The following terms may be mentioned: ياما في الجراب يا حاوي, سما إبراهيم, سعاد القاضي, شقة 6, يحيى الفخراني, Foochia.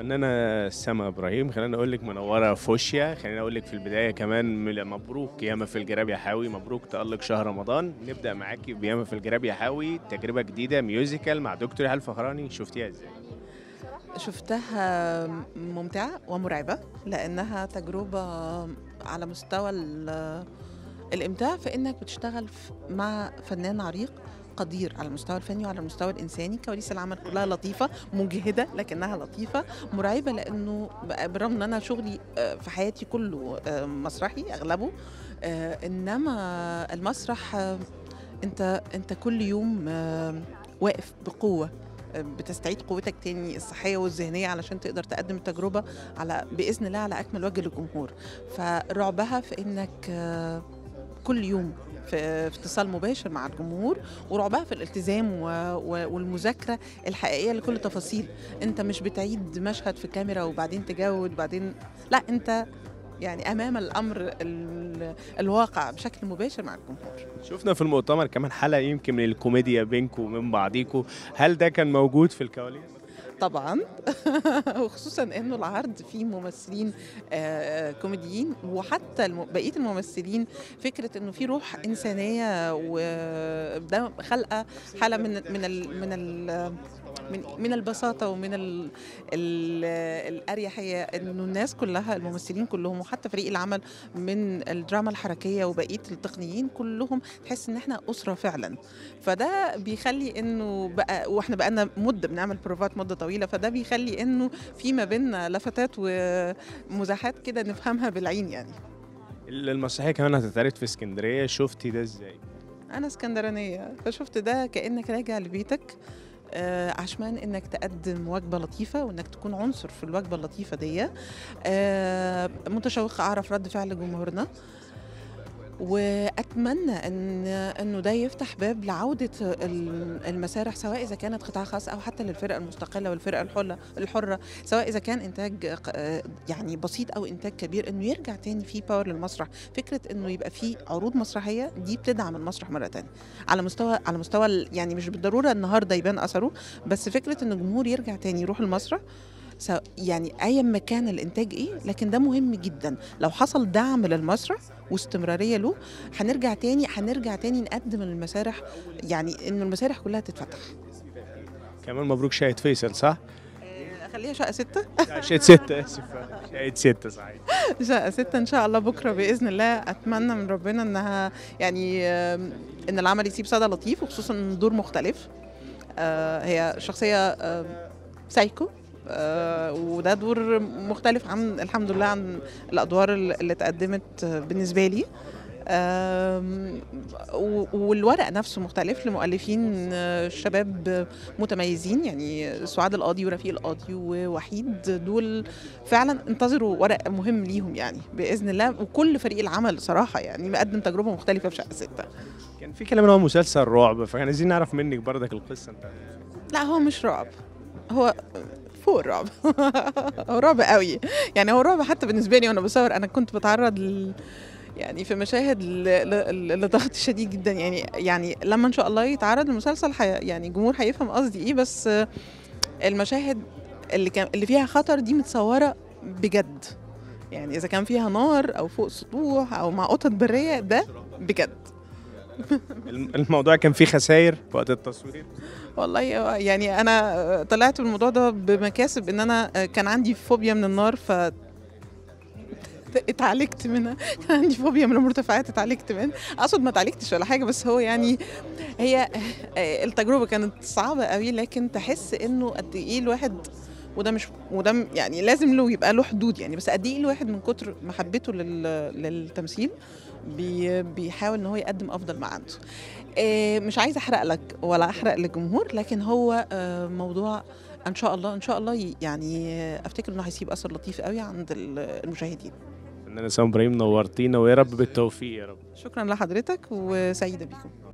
الفنانة سما إبراهيم، خلينا أقول لك منورة فوشيا. خلينا أقول لك في البداية كمان مبروك ياما في الجراب يا حاوي، مبروك تألق شهر رمضان. نبدأ معاكي بياما في الجراب يا حاوي، تجربة جديدة ميوزيكال مع دكتور يحيى الفخراني، شفتيها إزاي؟ شفتها ممتعة ومرعبة، لأنها تجربة على مستوى الإمتاع، فإنك بتشتغل مع فنان عريق قدير على المستوى الفني وعلى المستوى الإنساني. كواليس العمل كلها لطيفة مجهدة لكنها لطيفة، مرعبة لأنه بالرغم أن أنا شغلي في حياتي كله مسرحي أغلبه، إنما المسرح أنت كل يوم واقف بقوة، بتستعيد قوتك تاني الصحية والذهنية علشان تقدر تقدم التجربة على بإذن الله على أكمل وجه للجمهور. فرعبها في إنك كل يوم في اتصال مباشر مع الجمهور، ورعبها في الالتزام والمذاكره الحقيقيه لكل تفاصيل. انت مش بتعيد مشهد في الكاميرا وبعدين تجود بعدين، لا، انت يعني امام الامر الواقع بشكل مباشر مع الجمهور. شفنا في المؤتمر كمان حلقه يمكن من الكوميديا بينكم وبين بعضيكم، هل ده كان موجود في الكواليس؟ طبعا وخصوصا انه العرض فيه ممثلين كوميديين، وحتى بقيه الممثلين فكره انه في روح انسانيه، وده خلقه حاله من البساطه ومن الاريحيه، انه الناس كلها الممثلين كلهم وحتى فريق العمل من الدراما الحركيه وبقيه التقنيين كلهم، تحس ان احنا اسره فعلا. فده بيخلي انه بقى، واحنا بقالنا مده بنعمل بروفات مده طويله، فده بيخلي انه في ما بيننا لفتات ومزاحات كده نفهمها بالعين. يعني المسرحيه كمان هتتعرض في اسكندريه، شفتي ده ازاي؟ انا اسكندرانيه، فشفت ده كانك راجع لبيتك عشان انك تقدم وجبه لطيفه وانك تكون عنصر في الوجبه اللطيفه دي. متشوقه اعرف رد فعل جمهورنا، واتمنى انه ده يفتح باب لعوده المسارح، سواء اذا كانت قطاع خاص او حتى للفرقه المستقله والفرقه الحره، سواء اذا كان انتاج يعني بسيط او انتاج كبير، انه يرجع تاني في باور للمسرح. فكره انه يبقى في عروض مسرحيه دي بتدعم المسرح مره تانية على مستوى يعني مش بالضروره النهارده يبان اثره، بس فكره ان الجمهور يرجع تاني يروح المسرح، يعني ايا ما كان الانتاج ايه، لكن ده مهم جدا. لو حصل دعم للمسرح واستمراريه له، هنرجع تاني نقدم المسارح، يعني انه المسارح كلها تتفتح. كمان مبروك شقة فيصل، صح؟ خليها شقة 6. شقة 6 اسف، شقة 6 صحيح. شقة 6 ان شاء الله بكره باذن الله. اتمنى من ربنا انها يعني ان العمل يسيب صدى لطيف، وخصوصا ان دور مختلف. هي شخصيه سايكو، وده دور مختلف عن الحمد لله عن الأدوار اللي اتقدمت بالنسبة لي. والورق نفسه مختلف، لمؤلفين شباب متميزين، يعني سعاد القاضي ورفيق القاضي ووحيد، دول فعلا انتظروا ورق مهم ليهم يعني باذن الله. وكل فريق العمل صراحه يعني مقدم تجربه مختلفه في شقة 6. كان في كلام ان هو مسلسل رعب، فكان عايزين نعرف منك بردك القصه انت. لا، هو مش رعب، هو فوق الرعب رعب قوي يعني، هو رعب حتى بالنسبه لي وانا بصور. انا كنت بتعرض يعني في مشاهد لضغط شديد جدا يعني لما ان شاء الله يتعرض المسلسل يعني الجمهور هيفهم قصدي ايه، بس المشاهد اللي فيها خطر دي متصوره بجد، يعني اذا كان فيها نار او فوق سطوح او مع قطط بريه ده بجد. الموضوع كان فيه خسائر في وقت التصوير؟ والله يعني انا طلعت الموضوع ده بمكاسب، ان انا كان عندي فوبيا من النار ف اتعالجت منها، كان عندي فوبيا من المرتفعات اتعالجت منها، اقصد ما اتعالجتش ولا حاجه، بس هو يعني هي التجربه كانت صعبه قوي، لكن تحس انه قد ايه الواحد، وده يعني لازم له يبقى له حدود يعني، بس قد ايه الواحد من كتر محبته للتمثيل بيحاول ان هو يقدم افضل ما عنده. مش عايزه احرق لك ولا احرق للجمهور، لكن هو موضوع ان شاء الله يعني افتكر انه هيسيب اثر لطيف قوي عند المشاهدين. فنانة سما ابراهيم، نورتينا، ويا رب بالتوفيق يا رب. شكرا لحضرتك وسعيده بيكم.